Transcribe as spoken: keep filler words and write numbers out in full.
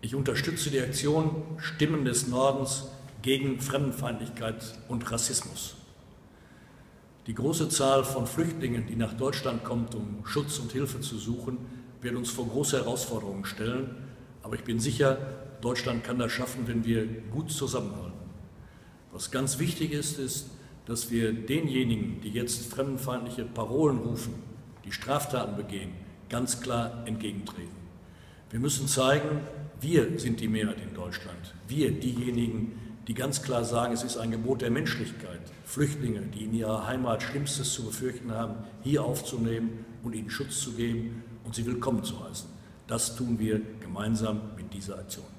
Ich unterstütze die Aktion Stimmen des Nordens gegen Fremdenfeindlichkeit und Rassismus. Die große Zahl von Flüchtlingen, die nach Deutschland kommt, um Schutz und Hilfe zu suchen, wird uns vor große Herausforderungen stellen. Aber ich bin sicher, Deutschland kann das schaffen, wenn wir gut zusammenhalten. Was ganz wichtig ist, ist, dass wir denjenigen, die jetzt fremdenfeindliche Parolen rufen, die Straftaten begehen, ganz klar entgegentreten. Wir müssen zeigen, wir sind die Mehrheit in Deutschland. Wir, diejenigen, die ganz klar sagen, es ist ein Gebot der Menschlichkeit, Flüchtlinge, die in ihrer Heimat Schlimmstes zu befürchten haben, hier aufzunehmen und ihnen Schutz zu geben und sie willkommen zu heißen. Das tun wir gemeinsam mit dieser Aktion.